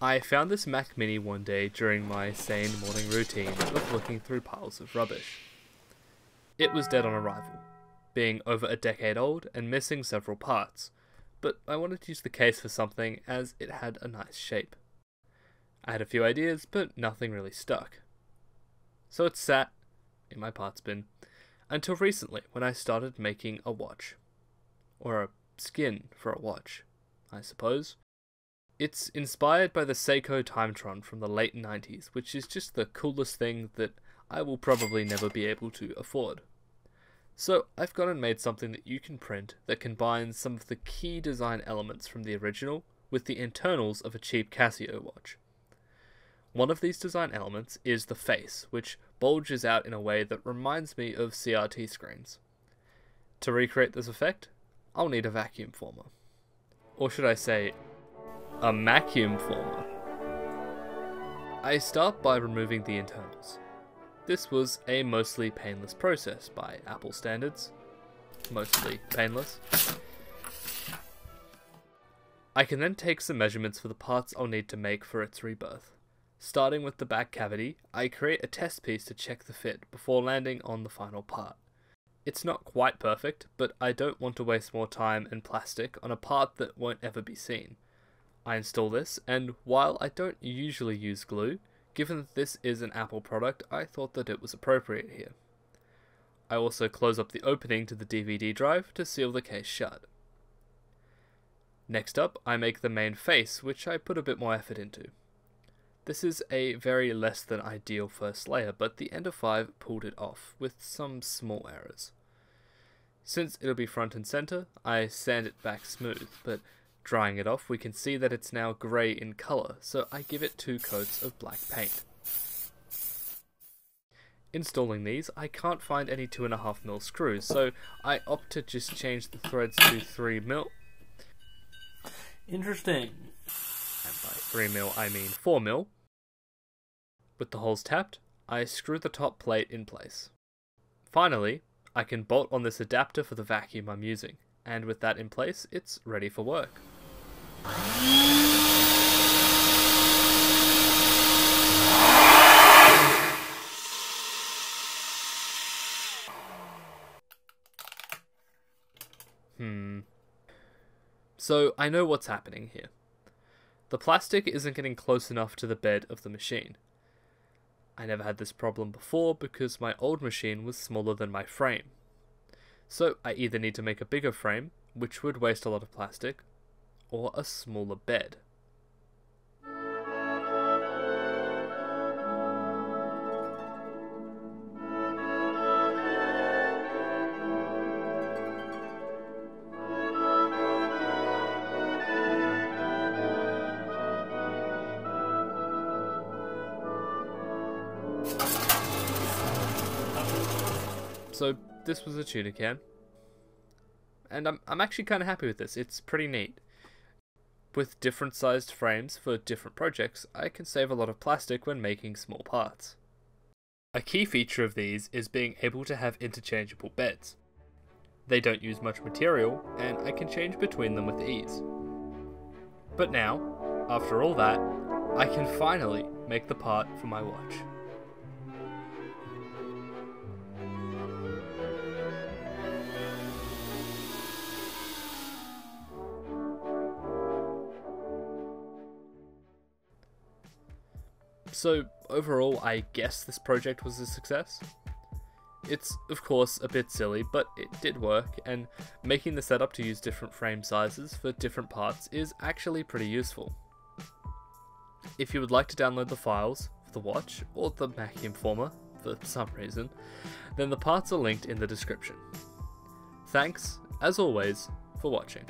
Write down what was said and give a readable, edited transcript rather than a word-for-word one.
I found this Mac Mini one day during my sane morning routine of looking through piles of rubbish. It was dead on arrival, being over a decade old and missing several parts, but I wanted to use the case for something as it had a nice shape. I had a few ideas, but nothing really stuck. So it sat in my parts bin until recently when I started making a watch. Or a skin for a watch, I suppose. It's inspired by the Seiko Timetron from the late 90s, which is just the coolest thing that I will probably never be able to afford. So I've gone and made something that you can print that combines some of the key design elements from the original with the internals of a cheap Casio watch. One of these design elements is the face, which bulges out in a way that reminds me of CRT screens. To recreate this effect, I'll need a vacuum former. Or should I say, a Macuum Former. I start by removing the internals. This was a mostly painless process by Apple standards. Mostly painless. I can then take some measurements for the parts I'll need to make for its rebirth. Starting with the back cavity, I create a test piece to check the fit before landing on the final part. It's not quite perfect, but I don't want to waste more time and plastic on a part that won't ever be seen. I install this, and while I don't usually use glue, given that this is an Apple product, I thought that it was appropriate here. I also close up the opening to the DVD drive to seal the case shut. Next up, I make the main face, which I put a bit more effort into. This is a very less than ideal first layer, but the Ender 5 pulled it off, with some small errors. Since it'll be front and center, I sand it back smooth, but drying it off, we can see that it's now grey in colour, so I give it 2 coats of black paint. Installing these, I can't find any 2.5mm screws, so I opt to just change the threads to 3mm. Interesting. And by 3mm I mean 4mm. With the holes tapped, I screw the top plate in place. Finally, I can bolt on this adapter for the vacuum I'm using, and with that in place, it's ready for work. So I know what's happening here. The plastic isn't getting close enough to the bed of the machine. I never had this problem before because my old machine was smaller than my frame. So I either need to make a bigger frame, which would waste a lot of plastic, or a smaller bed. So this was a tuna can, and I'm actually kind of happy with this. It's pretty neat. With different sized frames for different projects, I can save a lot of plastic when making small parts. A key feature of these is being able to have interchangeable beds. They don't use much material, and I can change between them with ease. But now, after all that, I can finally make the part for my watch. So overall, I guess this project was a success. It's of course a bit silly, but it did work, and making the setup to use different frame sizes for different parts is actually pretty useful. If you would like to download the files for the watch, or the Macuum Former for some reason, then the parts are linked in the description. Thanks, as always, for watching.